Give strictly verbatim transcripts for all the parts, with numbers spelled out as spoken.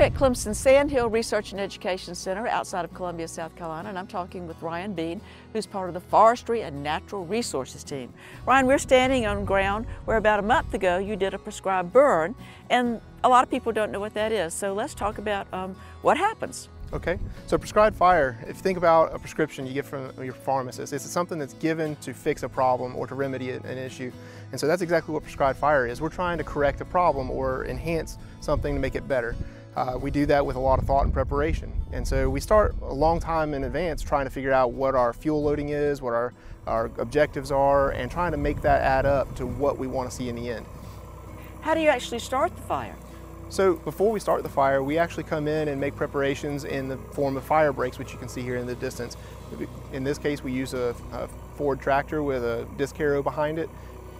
at Clemson's Sandhill Research and Education Center outside of Columbia, South Carolina, and I'm talking with Ryan Bean, who's part of the Forestry and Natural Resources team. Ryan, we're standing on ground where about a month ago you did a prescribed burn, and a lot of people don't know what that is, so let's talk about um, what happens. Okay, so prescribed fire, if you think about a prescription you get from your pharmacist, it's something that's given to fix a problem or to remedy an issue. And so that's exactly what prescribed fire is. We're trying to correct a problem or enhance something to make it better. Uh, we do that with a lot of thought and preparation. And so we start a long time in advance trying to figure out what our fuel loading is, what our, our objectives are, and trying to make that add up to what we want to see in the end. How do you actually start the fire? So before we start the fire, we actually come in and make preparations in the form of fire breaks, which you can see here in the distance. In this case, we use a, a Ford tractor with a disc harrow behind it,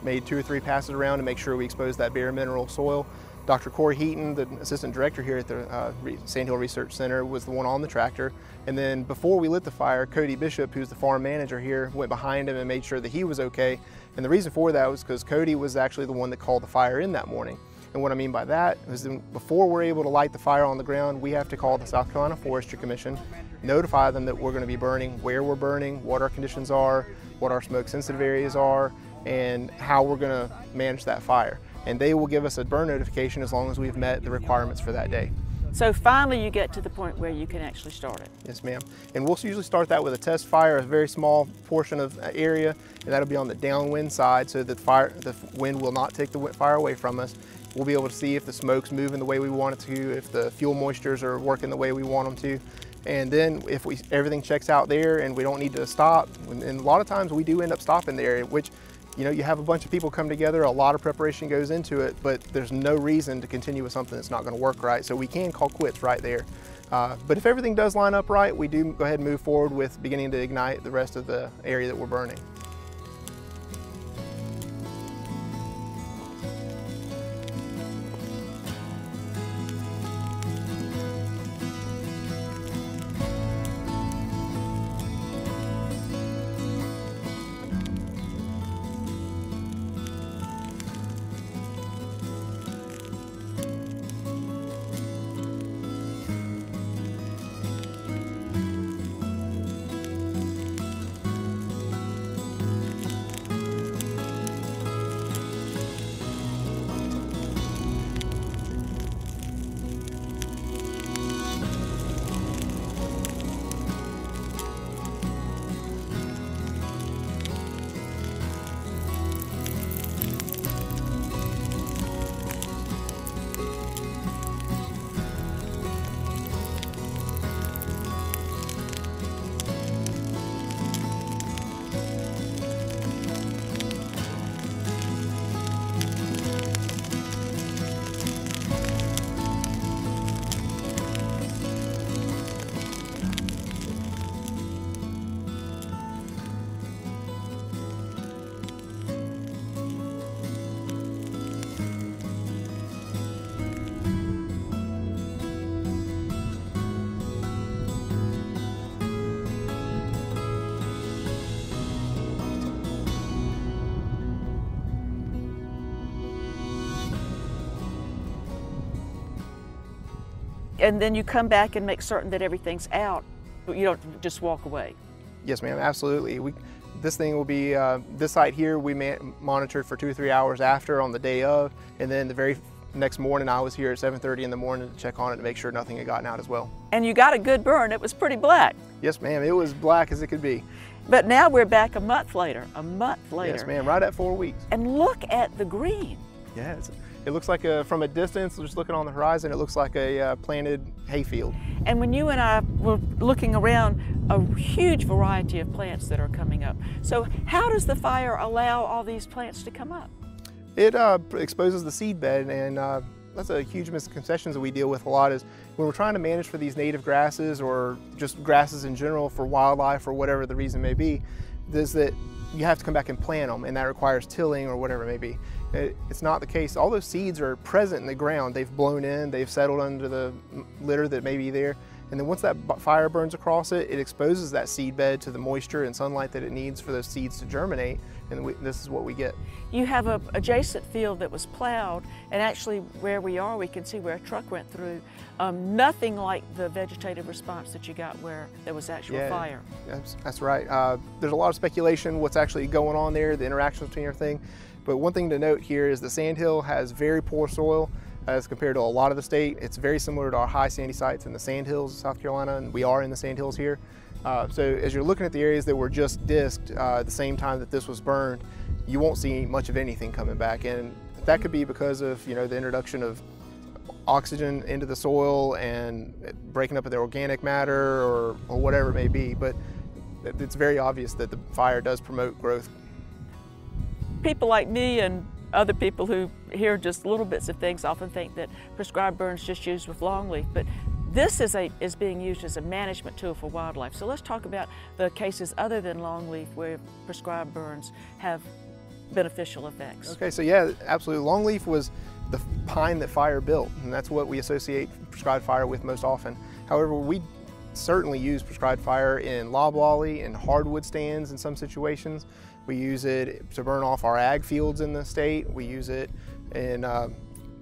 made two or three passes around to make sure we expose that bare mineral soil. Doctor Corey Heaton, the assistant director here at the uh, Sandhill Research Center, was the one on the tractor. And then before we lit the fire, Cody Bishop, who's the farm manager here, went behind him and made sure that he was okay. And the reason for that was because Cody was actually the one that called the fire in that morning. And what I mean by that is that before we're able to light the fire on the ground, we have to call the South Carolina Forestry Commission, notify them that we're going to be burning, where we're burning, what our conditions are, what our smoke sensitive areas are, and how we're going to manage that fire. And they will give us a burn notification as long as we've met the requirements for that day. So finally you get to the point where you can actually start it. Yes, ma'am. And we'll usually start that with a test fire, a very small portion of area, and that'll be on the downwind side so that the, fire, the wind will not take the fire away from us. We'll be able to see if the smoke's moving the way we want it to, if the fuel moistures are working the way we want them to. And then if we, everything checks out there and we don't need to stop, and, and a lot of times we do end up stopping the area, which, you know, you have a bunch of people come together, a lot of preparation goes into it, but there's no reason to continue with something that's not going to work right. So we can call quits right there. Uh, but if everything does line up right, we do go ahead and move forward with beginning to ignite the rest of the area that we're burning. And then you come back and make certain that everything's out, but you don't just walk away. Yes, ma'am, absolutely. We, this thing will be, uh, this site here, we man monitored for two or three hours after on the day of, and then the very next morning I was here at seven thirty in the morning to check on it to make sure nothing had gotten out as well. And you got a good burn, it was pretty black. Yes, ma'am, it was black as it could be. But now we're back a month later, a month later. Yes, ma'am, right at four weeks. And look at the green. Yeah, it's, it looks like a, from a distance, just looking on the horizon, it looks like a uh, planted hayfield. And when you and I were looking around, a huge variety of plants that are coming up. So how does the fire allow all these plants to come up? It uh, exposes the seed bed, and uh, that's a huge misconception that we deal with a lot is when we're trying to manage for these native grasses or just grasses in general for wildlife or whatever the reason may be, is that you have to come back and plant them, and that requires tilling or whatever it may be. It, it's not the case. All those seeds are present in the ground. They've blown in, they've settled under the litter that may be there, And then once that fire burns across it, it exposes that seed bed to the moisture and sunlight that it needs for those seeds to germinate, and we, this is what we get. You have an adjacent field that was plowed, and actually where we are, we can see where a truck went through. Um, nothing like the vegetative response that you got where there was actual yeah, fire. That's, that's right. Uh, there's a lot of speculation what's actually going on there, the interactions between everything. But one thing to note here is the Sandhill has very poor soil as compared to a lot of the state. It's very similar to our high sandy sites in the Sandhills of South Carolina, and we are in the Sandhills here. Uh, so as you're looking at the areas that were just disked uh, at the same time that this was burned, you won't see much of anything coming back. And that could be because of, you know, the introduction of oxygen into the soil and breaking up of the organic matter or, or whatever it may be. But it's very obvious that the fire does promote growth. People like me and other people who hear just little bits of things often think that prescribed burns just used with longleaf, but this is, a, is being used as a management tool for wildlife. So let's talk about the cases other than longleaf where prescribed burns have beneficial effects. Okay, so yeah, absolutely. Longleaf was the pine that fire built, and that's what we associate prescribed fire with most often. However, we certainly use prescribed fire in loblolly and hardwood stands in some situations. We use it to burn off our ag fields in the state. We use it in uh,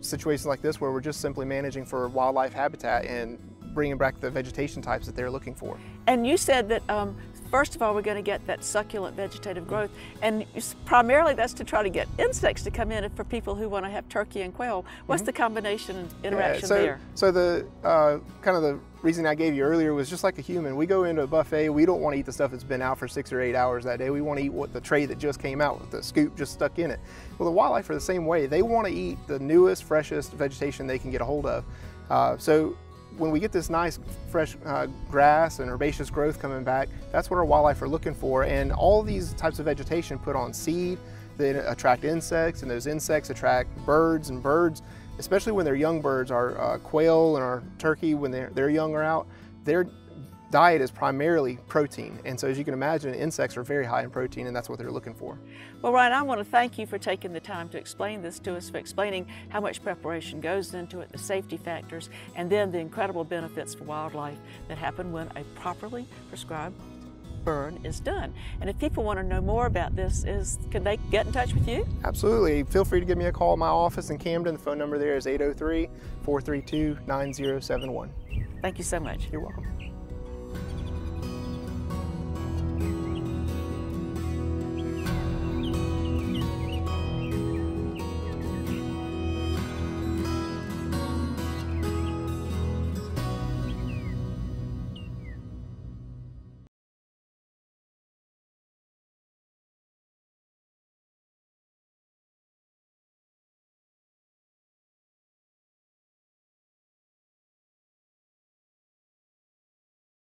situations like this where we're just simply managing for wildlife habitat and bringing back the vegetation types that they're looking for. And you said that um, first of all we're going to get that succulent vegetative growth, and primarily that's to try to get insects to come in for people who want to have turkey and quail. What's mm-hmm. the combination and interaction yeah, so, there? So the uh, kind of the reason I gave you earlier was just like a human. We go into a buffet, we don't want to eat the stuff that's been out for six or eight hours that day. We want to eat what the tray that just came out with the scoop just stuck in it. Well, the wildlife are the same way. They want to eat the newest, freshest vegetation they can get a hold of. Uh, so when we get this nice fresh uh, grass and herbaceous growth coming back, that's what our wildlife are looking for. And all these types of vegetation put on seed, they attract insects, and those insects attract birds, and birds, especially when they're young birds, our uh, quail and our turkey, when they're, they're young or out, their diet is primarily protein. And so as you can imagine, insects are very high in protein, and that's what they're looking for. Well, Ryan, I want to thank you for taking the time to explain this to us, for explaining how much preparation goes into it, the safety factors, and then the incredible benefits for wildlife that happen when a properly prescribed burn is done. And if people want to know more about this, is can they get in touch with you? Absolutely. Feel free to give me a call at my office in Camden. The phone number there is eight oh three, four three two, nine oh seven one. Thank you so much. You're welcome.